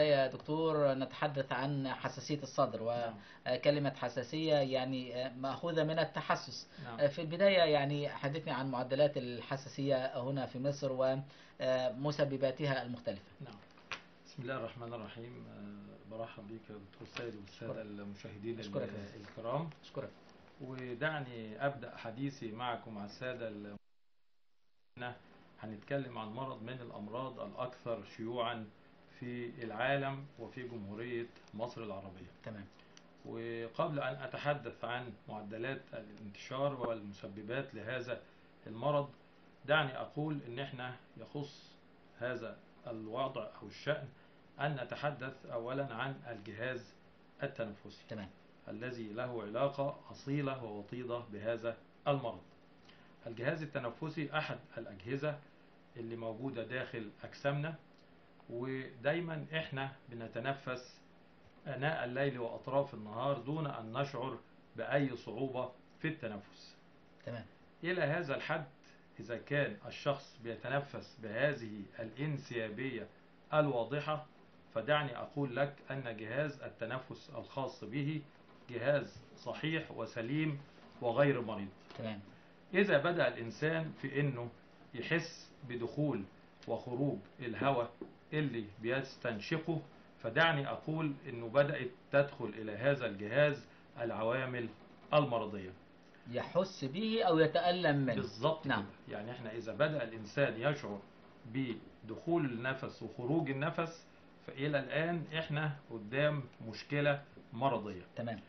البداية يا دكتور نتحدث عن حساسية الصدر، وكلمة حساسية يعني مأخوذة من التحسس. في البداية يعني حدثني عن معدلات الحساسية هنا في مصر ومسبباتها المختلفة. بسم الله الرحمن الرحيم، برحب بك دكتور سيد والسادة المشاهدين الكرام. أشكرك. ودعني أبدأ حديثي معكم مع السادة هنتكلم عن مرض من الأمراض الأكثر شيوعا في العالم وفي جمهورية مصر العربية. تمام. وقبل أن أتحدث عن معدلات الانتشار والمسببات لهذا المرض، دعني أقول إن إحنا يخص هذا الوضع أو الشأن أن نتحدث أولا عن الجهاز التنفسي. تمام. الذي له علاقة أصيلة ووطيدة بهذا المرض. الجهاز التنفسي أحد الأجهزة اللي موجودة داخل أجسامنا، ودايما إحنا بنتنفس أناء الليل وأطراف النهار دون أن نشعر بأي صعوبة في التنفس. تمام. إلى هذا الحد إذا كان الشخص بيتنفس بهذه الانسيابية الواضحة، فدعني أقول لك أن جهاز التنفس الخاص به جهاز صحيح وسليم وغير مريض. تمام. إذا بدأ الإنسان في إنه يحس بدخول وخروج الهواء اللي بيستنشقه، فدعني أقول إنه بدأت تدخل إلى هذا الجهاز العوامل المرضية. يحس به أو يتألم منه. بالظبط. نعم. يعني إحنا إذا بدأ الإنسان يشعر بدخول النفس وخروج النفس، فإلى الآن إحنا قدام مشكلة مرضية. تمام.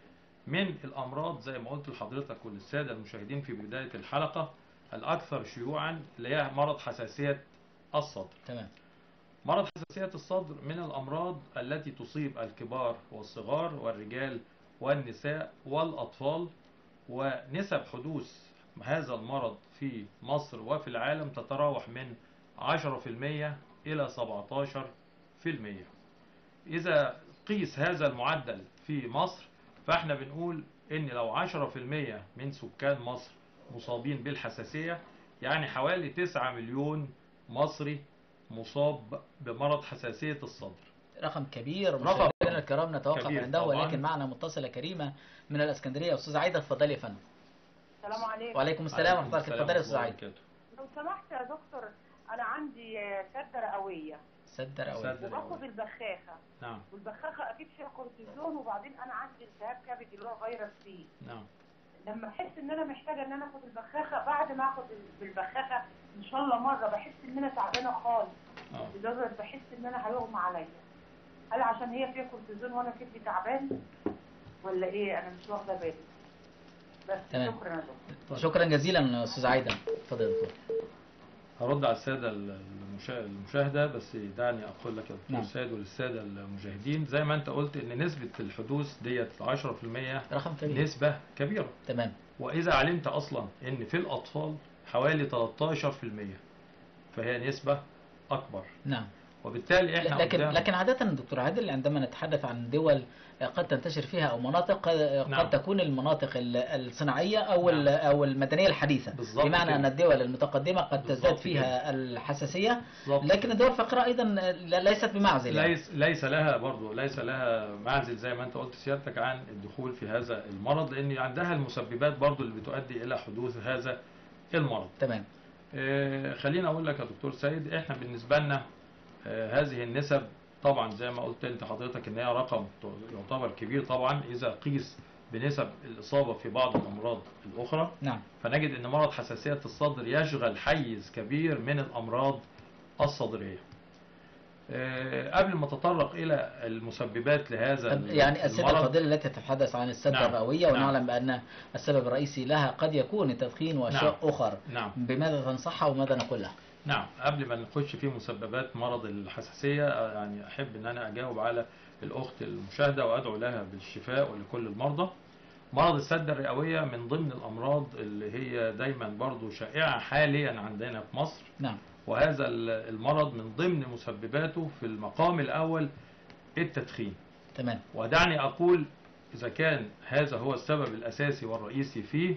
من الأمراض زي ما قلت لحضرتك وللسادة المشاهدين في بداية الحلقة الأكثر شيوعا اللي هي مرض حساسية الصدر. تمام. مرض حساسية الصدر من الأمراض التي تصيب الكبار والصغار والرجال والنساء والأطفال، ونسب حدوث هذا المرض في مصر وفي العالم تتراوح من 10% إلى 17%. إذا قيس هذا المعدل في مصر، فاحنا بنقول ان لو 10% من سكان مصر مصابين بالحساسية، يعني حوالي 9 مليون مصري مصاب بمرض حساسية الصدر. رقم كبير. مشاهدينا الكرام نتوقف عنده، ولكن معنا متصلة كريمة من الاسكندرية. استاذ عايدة اتفضلي يا فندم. السلام عليكم. وعليكم السلام ورحمة الله. اتفضلي يا استاذ عايدة. لو سمحت يا دكتور، انا عندي سد رئوية. سد رئوية. وباخد البخاخة. نعم. والبخاخة أكيد فيها كورتيزون، وبعدين أنا عندي التهاب كبدي اللي هو فيروس سي. نعم. لما أحس إن أنا محتاجة إن أنا آخد البخاخة، بعد ما آخد البخاخة إن شاء الله مرة بحس إن أنا تعبانة خالص. لدرجة بحس إن أنا هيغمى عليا. هل عشان هي فيها كورتيزون وأنا كتفي تعبان؟ ولا إيه؟ أنا مش واخدة بالي. بس شكرا يا دكتور. شكرا جزيلا أستاذ عايدة. اتفضل يا دكتور. هرد على السادة المشاهدة، بس دعني أقول لك يا دكتور سيد وللسادة المشاهدين زي ما أنت قلت إن نسبة الحدوث ديت 10%، رقم كبير. نسبة كبيرة. تمام. وإذا علمت أصلا إن في الأطفال حوالي 13%، فهي نسبة أكبر. نعم. وبالتالي احنا لكن عادة دكتور عادل عندما نتحدث عن دول قد تنتشر فيها او مناطق قد تكون المناطق الصناعيه او المدنيه الحديثه، بمعنى ان الدول المتقدمه قد تزداد فيها الحساسيه، لكن الدول الفقراء ايضا ليست بمعزل، ليس لها برضه معزل زي ما انت قلت سيادتك عن الدخول في هذا المرض، لان عندها المسببات برضه اللي بتؤدي الى حدوث هذا المرض. تمام. خليني اقول لك يا دكتور سيد، احنا بالنسبه لنا هذه النسب طبعا زي ما قلت انت حضرتك ان هي رقم يعتبر كبير طبعا اذا قيس بنسب الاصابه في بعض الامراض الاخرى. نعم. فنجد ان مرض حساسيه الصدر يشغل حيز كبير من الامراض الصدريه. قبل ما نتطرق الى المسببات لهذا المرض، يعني السبب الفضيل التي تتحدث عن السد الرئويه. نعم. ونعلم بان السبب الرئيسي لها قد يكون التدخين واشياء اخرى. نعم. بماذا تنصحها وماذا نقول لها؟ نعم. قبل ما نخش في مسببات مرض الحساسية، يعني أحب أن أنا أجاوب على الأخت المشاهدة وأدعو لها بالشفاء ولكل المرضى. مرض السد الرئوية من ضمن الأمراض اللي هي دايما برضو شائعة حاليا عندنا في مصر. نعم. وهذا المرض من ضمن مسبباته في المقام الأول التدخين. تمام. ودعني أقول إذا كان هذا هو السبب الأساسي والرئيسي فيه،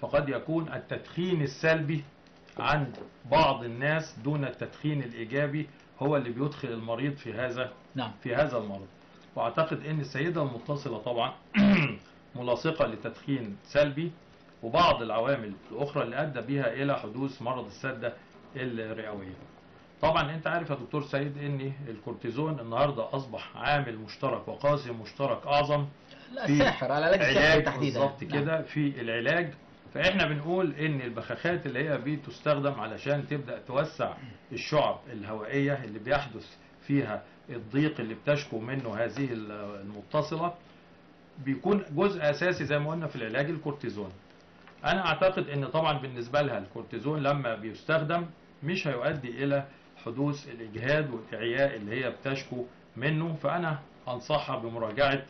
فقد يكون التدخين السلبي عند بعض الناس دون التدخين الإيجابي هو اللي بيدخل المريض في هذا نعم. في هذا المرض. واعتقد ان السيده المتصله طبعا ملاصقه لتدخين سلبي وبعض العوامل الاخرى اللي ادى بها الى حدوث مرض السده الرئويه. طبعا انت عارف يا دكتور سيد ان الكورتيزون النهارده اصبح عامل مشترك وقاسم مشترك اعظم في ساحر على العلاج تحديدا بالظبط كده في العلاج. فاحنا بنقول ان البخاخات اللي هي بتستخدم علشان تبدا توسع الشعب الهوائيه اللي بيحدث فيها الضيق اللي بتشكو منه هذه المتصله بيكون جزء اساسي زي ما قلنا في العلاج الكورتيزون. انا اعتقد ان طبعا بالنسبه لها الكورتيزون لما بيستخدم مش هيؤدي الى حدوث الاجهاد والاعياء اللي هي بتشكو منه، فانا انصحها بمراجعه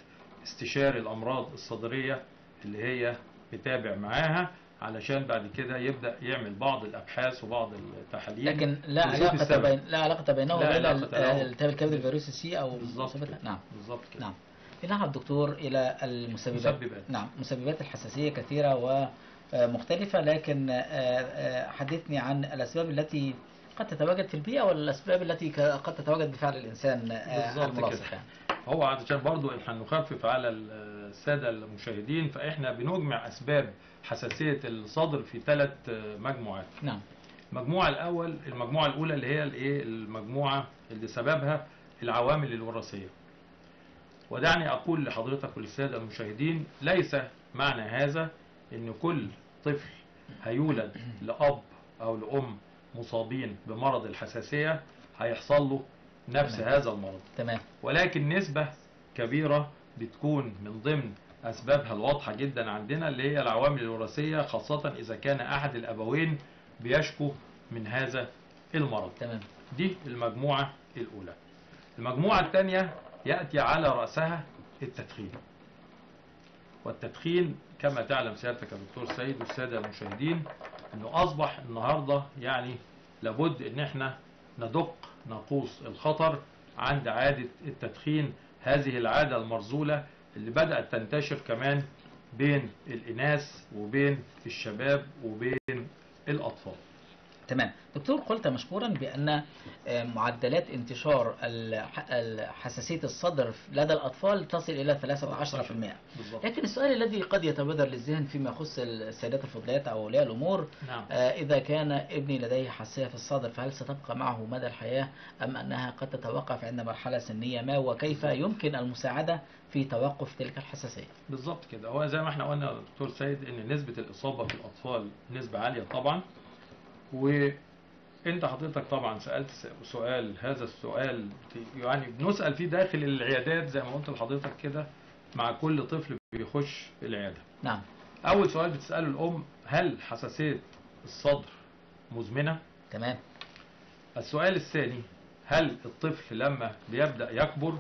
استشاري الامراض الصدريه اللي هي بتابع معاها علشان بعد كده يبدا يعمل بعض الابحاث وبعض التحاليل. لكن لا علاقه بينه وبين التهاب الكبد الفيروسي سي او مسببات. نعم بالظبط كده. نعم نلعب دكتور الى المسببات. نعم مسببات الحساسيه كثيره ومختلفه، لكن حدثني عن الاسباب التي قد تتواجد في البيئه والاسباب التي قد تتواجد بفعل الانسان الملاصق. هو علشان برضو هنخفف على الساده المشاهدين فاحنا بنجمع اسباب حساسيه الصدر في ثلاث مجموعات. نعم. المجموعه الاولى اللي هي الايه؟ المجموعه اللي سببها العوامل الوراثيه. ودعني اقول لحضرتك وللساده المشاهدين ليس معنى هذا ان كل طفل هيولد لاب او لام مصابين بمرض الحساسيه هيحصل له نفس تمام. هذا المرض تمام. ولكن نسبة كبيرة بتكون من ضمن أسبابها الواضحة جدا عندنا اللي هي العوامل الوراثية، خاصة إذا كان أحد الأبوين بيشكو من هذا المرض تمام. دي المجموعة الأولى. المجموعة الثانية يأتي على رأسها التدخين، والتدخين كما تعلم سيادتك يا دكتور سيد والسادة المشاهدين أنه أصبح النهاردة يعني لابد أن احنا ندق ناقوس الخطر عند عادة التدخين، هذه العادة المرذولة اللي بدأت تنتشر كمان بين الإناث وبين الشباب وبين الأطفال. تمام دكتور، قلت مشكورا بأن معدلات انتشار حساسية الصدر لدى الأطفال تصل إلى 13%، لكن السؤال الذي قد يتبادر للذهن فيما يخص السيدات الفضليات أو أولياء الأمور نعم. إذا كان ابني لديه حساسية في الصدر فهل ستبقى معه مدى الحياة أم أنها قد تتوقف عند مرحلة سنية ما، وكيف يمكن المساعدة في توقف تلك الحساسية؟ بالظبط كده. هو زي ما احنا قلنا يا دكتور سيد إن نسبة الإصابة في الأطفال نسبة عالية طبعا، وانت حضرتك طبعا سالت سؤال، هذا السؤال يعني بنسال فيه داخل العيادات زي ما قلت لحضرتك كده مع كل طفل بيخش العياده. نعم. اول سؤال بتساله الام، هل حساسيه الصدر مزمنه؟ تمام. السؤال الثاني، هل الطفل لما بيبدا يكبر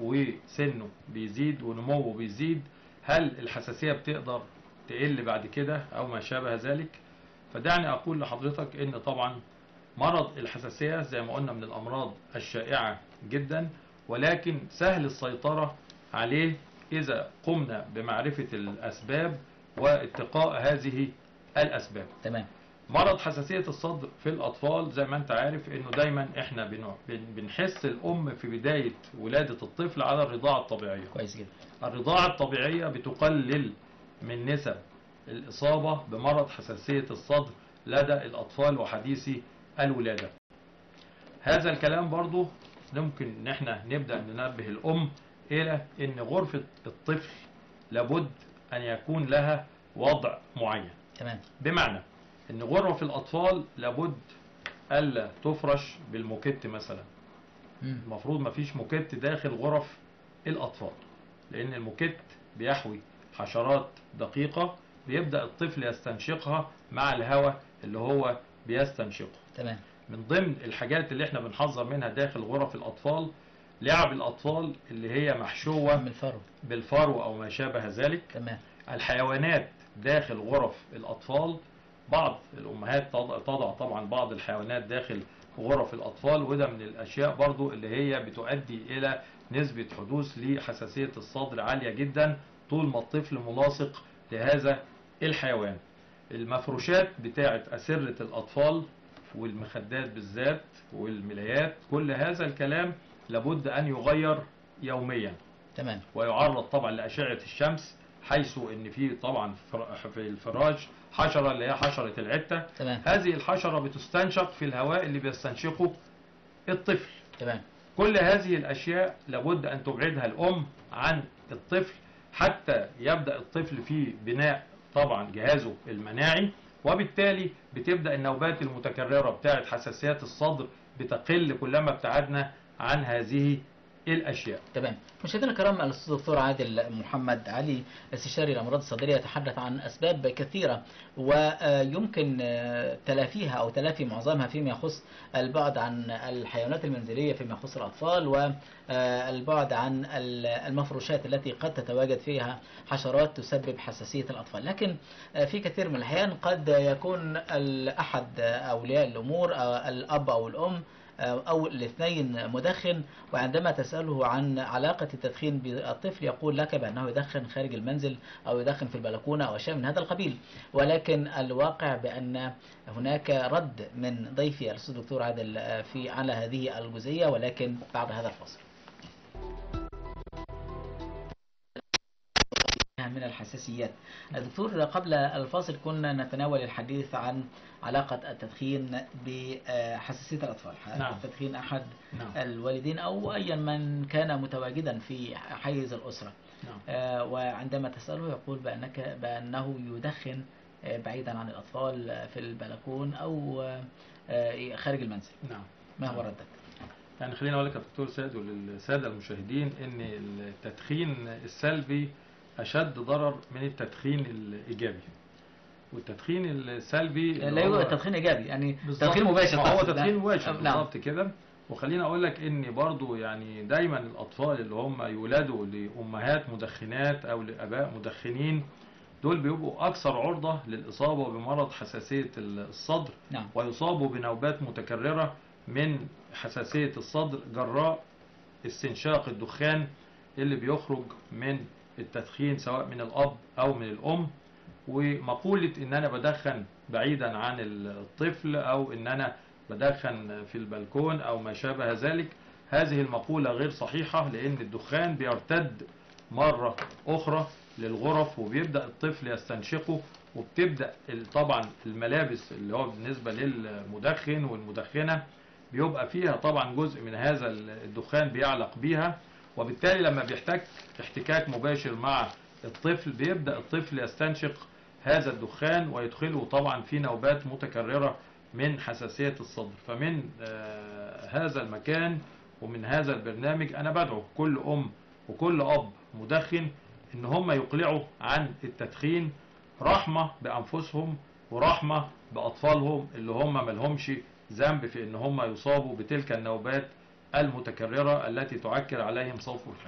وسنه بيزيد ونموه بيزيد هل الحساسيه بتقدر تقل بعد كده او ما شابه ذلك؟ فدعني أقول لحضرتك إن طبعا مرض الحساسية زي ما قلنا من الأمراض الشائعة جدا، ولكن سهل السيطرة عليه إذا قمنا بمعرفة الأسباب واتقاء هذه الأسباب. تمام. مرض حساسية الصدر في الأطفال زي ما أنت عارف إنه دايما إحنا بنحس الأم في بداية ولادة الطفل على الرضاعة الطبيعية. كويس جدا. الرضاعة الطبيعية بتقلل من نسب الإصابة بمرض حساسية الصدر لدى الأطفال وحديثي الولادة. هذا الكلام برضو ممكن إن احنا نبدأ ننبه الأم إلى إن غرفة الطفل لابد أن يكون لها وضع معين. تمام. بمعنى إن غرف الأطفال لابد ألا تفرش بالموكيت مثلا. المفروض ما فيش موكيت داخل غرف الأطفال، لأن الموكيت بيحوي حشرات دقيقة بيبدأ الطفل يستنشقها مع الهواء اللي هو بيستنشقه. تمام. من ضمن الحاجات اللي احنا بنحذر منها داخل غرف الأطفال لعب الأطفال اللي هي محشوة بالفرو أو ما شابه ذلك. تمام. الحيوانات داخل غرف الأطفال، بعض الأمهات تضع طبعا بعض الحيوانات داخل غرف الأطفال، وده من الأشياء برضو اللي هي بتؤدي إلى نسبة حدوث لحساسية الصدر عالية جدا طول ما الطفل ملاصق لهذا الحيوان. المفروشات بتاعت أسرة الأطفال والمخدات بالذات والملايات، كل هذا الكلام لابد أن يغير يوميا. تمام. ويعرض طبعا لأشعة الشمس، حيث ان في طبعا في الفراج حشره اللي هي حشره العته. تمام. هذه الحشره بتستنشق في الهواء اللي بيستنشقه الطفل. تمام. كل هذه الاشياء لابد ان تبعدها الام عن الطفل حتى يبدا الطفل في بناء طبعا جهازه المناعي، وبالتالي بتبدا النوبات المتكرره بتاعه حساسيات الصدر بتقل كلما ابتعدنا عن هذه الاشياء. تمام. مشاهدينا الكرام، الاستاذ الدكتور عادل محمد علي استشاري الامراض الصدريه يتحدث عن اسباب كثيره ويمكن تلافيها او تلافي معظمها فيما يخص البعد عن الحيوانات المنزليه فيما يخص الاطفال، والبعد عن المفروشات التي قد تتواجد فيها حشرات تسبب حساسيه الاطفال. لكن في كثير من الاحيان قد يكون احد اولياء الامور الاب او الام أو الاثنين مدخن، وعندما تسأله عن علاقة التدخين بالطفل يقول لك بأنه يدخن خارج المنزل أو يدخن في البلكونة أو شيء من هذا القبيل. ولكن الواقع بأن هناك رد من ضيفي الأستاذ الدكتور عادل على هذه الجزئية، ولكن بعد هذا الفصل. من الحساسيات. الدكتور، قبل الفاصل كنا نتناول الحديث عن علاقة التدخين بحساسية الأطفال. نعم. التدخين أحد نعم. الوالدين أو أي من كان متواجدا في حيز الأسرة. نعم. وعندما تسأله يقول بأنه يدخن بعيدا عن الأطفال في البلكون أو خارج المنزل. نعم. ما هو ردك؟ يعني خليني أقول لك يا دكتور سيد وللسادة المشاهدين إن التدخين السلبي أشد ضرر من التدخين الإيجابي. والتدخين السلبي لا هو التدخين إيجابي، يعني تدخين مباشر. هو تدخين مباشر بالضبط كده. وخليني أقول لك إن برضو يعني دايما الأطفال اللي هم يولدوا لأمهات مدخنات أو لأباء مدخنين دول بيبقوا أكثر عرضة للإصابة بمرض حساسية الصدر. نعم. ويصابوا بنوبات متكررة من حساسية الصدر جراء استنشاق الدخان اللي بيخرج من التدخين سواء من الأب أو من الأم. ومقولة إن أنا بدخن بعيدا عن الطفل أو إن أنا بدخن في البلكون أو ما شابه ذلك، هذه المقولة غير صحيحة، لأن الدخان بيرتد مرة أخرى للغرف وبيبدأ الطفل يستنشقه، وبتبدأ طبعا الملابس اللي هو بالنسبة للمدخن والمدخنة بيبقى فيها طبعا جزء من هذا الدخان بيعلق بيها، وبالتالي لما بيحتاج احتكاك مباشر مع الطفل بيبدأ الطفل يستنشق هذا الدخان ويدخله طبعا في نوبات متكررة من حساسية الصدر. فمن هذا المكان ومن هذا البرنامج أنا بدعو كل أم وكل أب مدخن إن هم يقلعوا عن التدخين، رحمة بأنفسهم ورحمة بأطفالهم اللي هم ملهمش ذنب في إن هم يصابوا بتلك النوبات المتكررة التي تعكر عليهم صفو الحياة.